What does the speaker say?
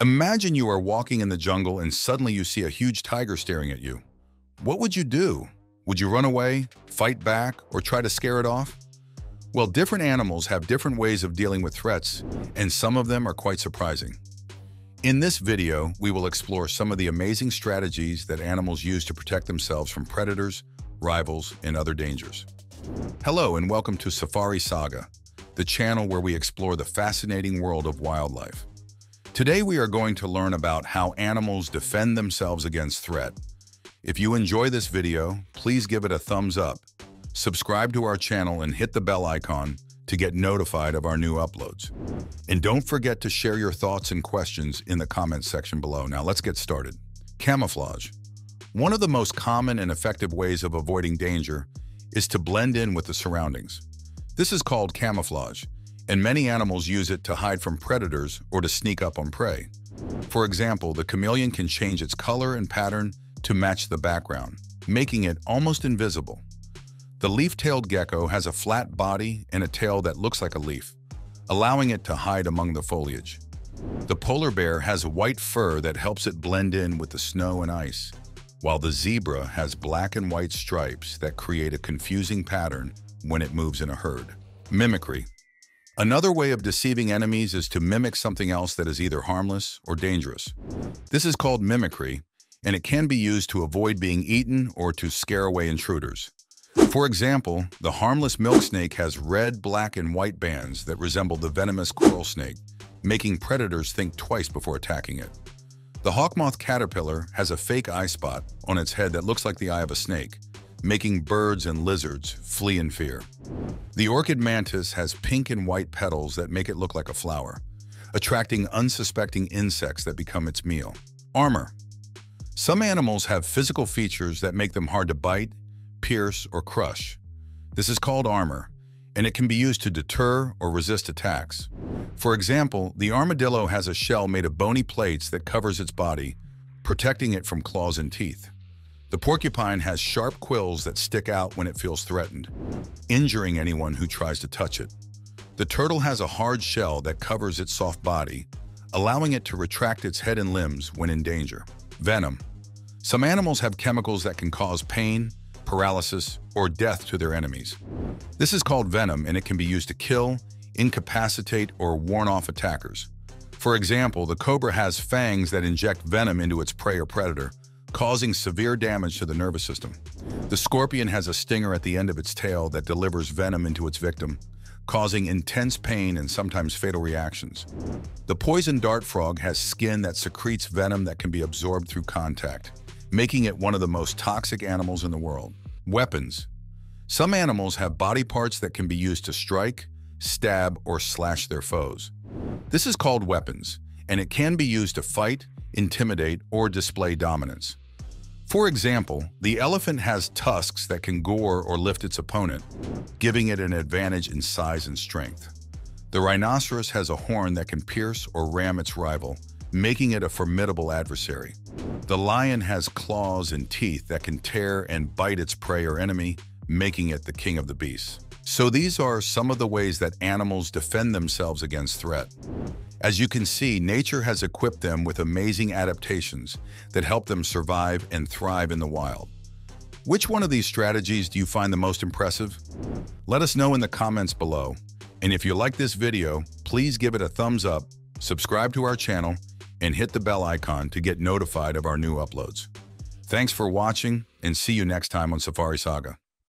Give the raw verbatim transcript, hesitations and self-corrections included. Imagine you are walking in the jungle and suddenly you see a huge tiger staring at you. What would you do? Would you run away, fight back, or try to scare it off? Well, different animals have different ways of dealing with threats, and some of them are quite surprising. In this video, we will explore some of the amazing strategies that animals use to protect themselves from predators, rivals, and other dangers. Hello and welcome to Safari Saga, the channel where we explore the fascinating world of wildlife. Today we are going to learn about how animals defend themselves against threat. If you enjoy this video, please give it a thumbs up, subscribe to our channel and hit the bell icon to get notified of our new uploads. And don't forget to share your thoughts and questions in the comments section below. Now let's get started. Camouflage. One of the most common and effective ways of avoiding danger is to blend in with the surroundings. This is called camouflage, and many animals use it to hide from predators or to sneak up on prey. For example, the chameleon can change its color and pattern to match the background, making it almost invisible. The leaf-tailed gecko has a flat body and a tail that looks like a leaf, allowing it to hide among the foliage. The polar bear has white fur that helps it blend in with the snow and ice, while the zebra has black and white stripes that create a confusing pattern when it moves in a herd. Mimicry. Another way of deceiving enemies is to mimic something else that is either harmless or dangerous. This is called mimicry, and it can be used to avoid being eaten or to scare away intruders. For example, the harmless milk snake has red, black, and white bands that resemble the venomous coral snake, making predators think twice before attacking it. The hawkmoth caterpillar has a fake eye spot on its head that looks like the eye of a snake, making birds and lizards flee in fear. The orchid mantis has pink and white petals that make it look like a flower, attracting unsuspecting insects that become its meal. Armor. Some animals have physical features that make them hard to bite, pierce, or crush. This is called armor, and it can be used to deter or resist attacks. For example, the armadillo has a shell made of bony plates that covers its body, protecting it from claws and teeth. The porcupine has sharp quills that stick out when it feels threatened, injuring anyone who tries to touch it. The turtle has a hard shell that covers its soft body, allowing it to retract its head and limbs when in danger. Venom. Some animals have chemicals that can cause pain, paralysis, or death to their enemies. This is called venom, and it can be used to kill, incapacitate, or warn off attackers. For example, the cobra has fangs that inject venom into its prey or predator, causing severe damage to the nervous system. The scorpion has a stinger at the end of its tail that delivers venom into its victim, causing intense pain and sometimes fatal reactions. The poison dart frog has skin that secretes venom that can be absorbed through contact, making it one of the most toxic animals in the world. Weapons. Some animals have body parts that can be used to strike, stab, or slash their foes. This is called weapons, and it can be used to fight, intimidate, or display dominance. For example, the elephant has tusks that can gore or lift its opponent, giving it an advantage in size and strength. The rhinoceros has a horn that can pierce or ram its rival, making it a formidable adversary. The lion has claws and teeth that can tear and bite its prey or enemy, making it the king of the beasts. So these are some of the ways that animals defend themselves against threat. As you can see, nature has equipped them with amazing adaptations that help them survive and thrive in the wild. Which one of these strategies do you find the most impressive? Let us know in the comments below. And if you like this video, please give it a thumbs up, subscribe to our channel, and hit the bell icon to get notified of our new uploads. Thanks for watching, and see you next time on Safari Saga.